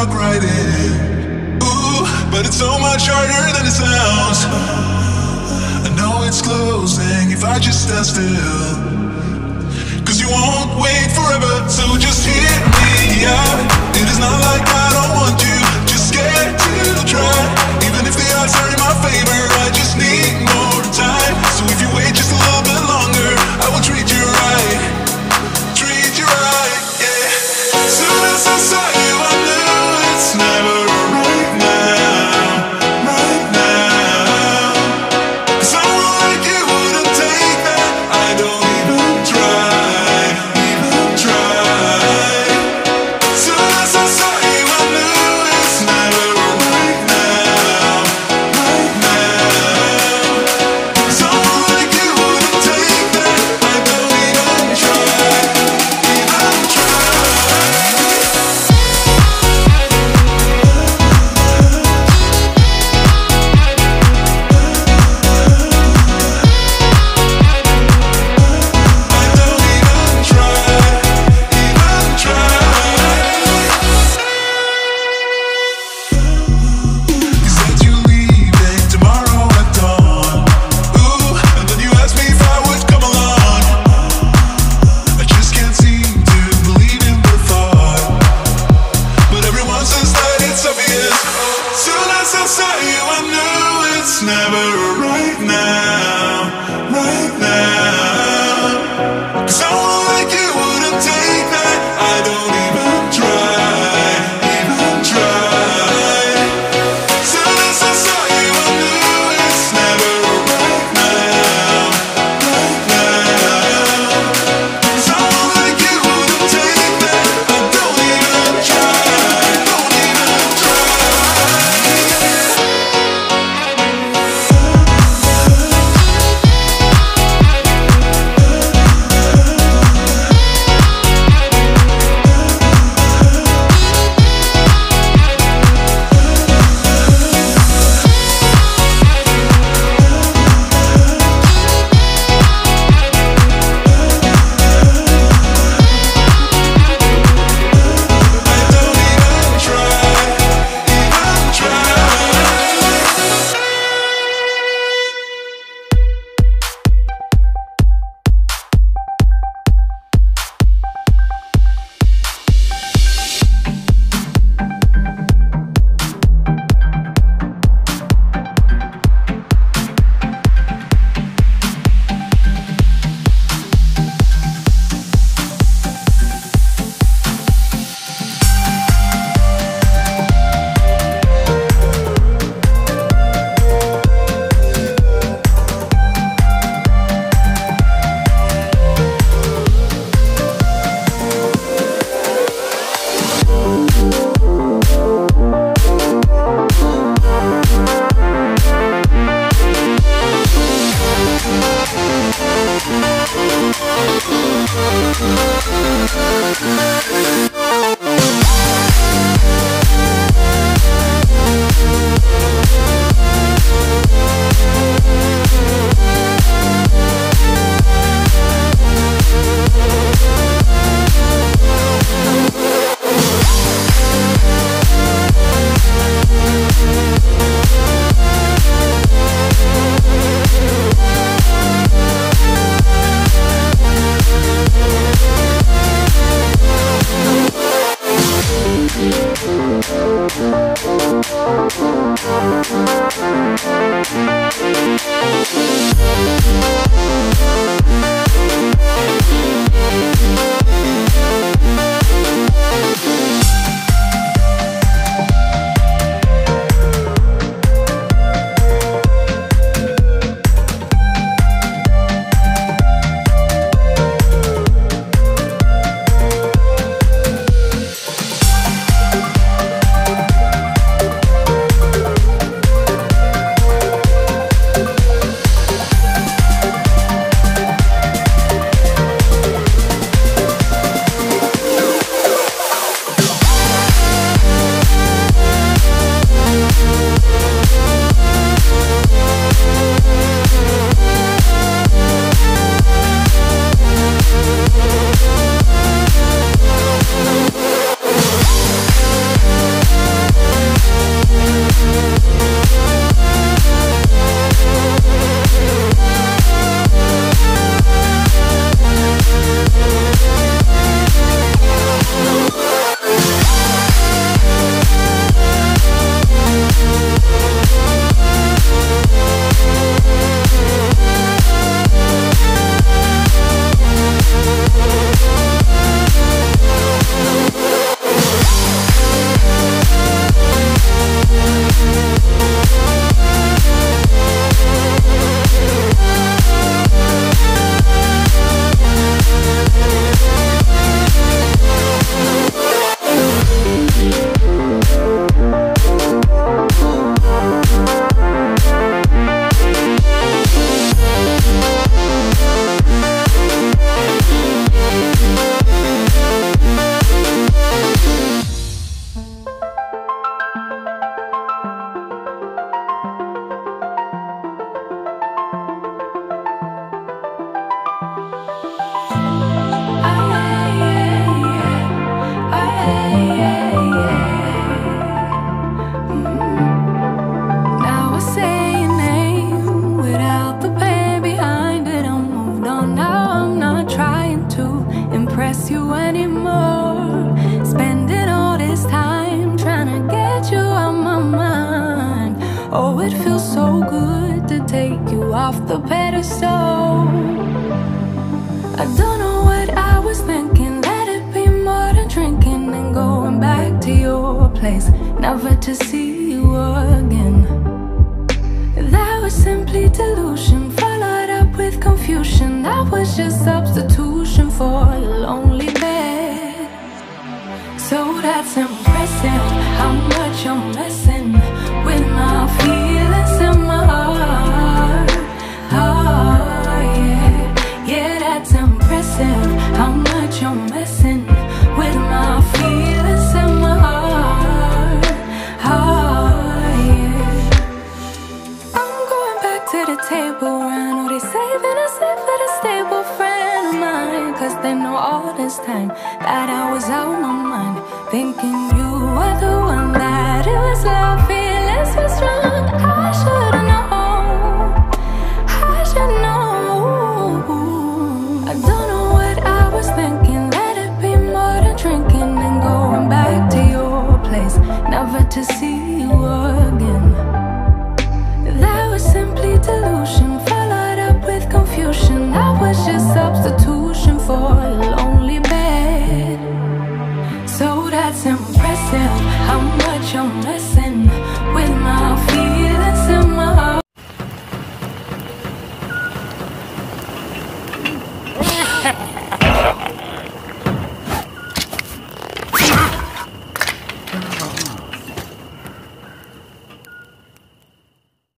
walk right in. Ooh, but it's so much harder than it sounds. I know it's closing if I just stand still, 'cause you won't wait forever, so just hear me out. It is not like I don't want you, just scared to try. Even if the odds are in my favor, I just need more time. So if you wait just a little bit longer, I will treat you right. Treat you right, yeah. Soon as I saw you, I knew it's never right now, right now. 'Cause someone like you wouldn't take that. I don't even try, even try. Soon as I saw you, I knew it's never right now, right now. 'Cause someone like you wouldn't take that. I don't even try, even try. I don't even try, even try. 'Cause that you leaving tomorrow at dawn. Ooh, and then you asked me if I would come along. I just can't seem to believe in the thought, but everyone says that it's obvious. Soon as I saw you, I knew it's never right now, right now. 'Cause someone like you wouldn't take that. I don't even try, even try. Soon as I saw you, I knew it's never right now, right now. Someone like you wouldn't take that. I don't even try, don't even try. I don't even try, even try. you anymore. Spending all this time trying to get you out my mind. Oh, it feels so good to take you off the pedestal. I don't know what I was thinking. Let it be more than drinking and going back to your place, never to see you again. That was simply delusion, followed up with confusion. That was just substitution for a lonely bed. So that's impressive, how much I'm messing with my feelings and my heart. Oh yeah, yeah, that's impressive, how much I'm messing with my feelings and my heart. Oh yeah, I'm going back to the table. I know they're saving us up for the stable friend of mine, cause they know all this time that I was out of my mind, thinking you were the one, that it was love, feelings were strong. I should've known, I should know. I don't know what I was thinking. Let it be more than drinking and going back to your place, never to see you again. That was simply delusion, followed up with confusion. That was just substitution for a lonely bed. So that's impressive, how much I'm messing with my feelings and my heart. Ha ha ha.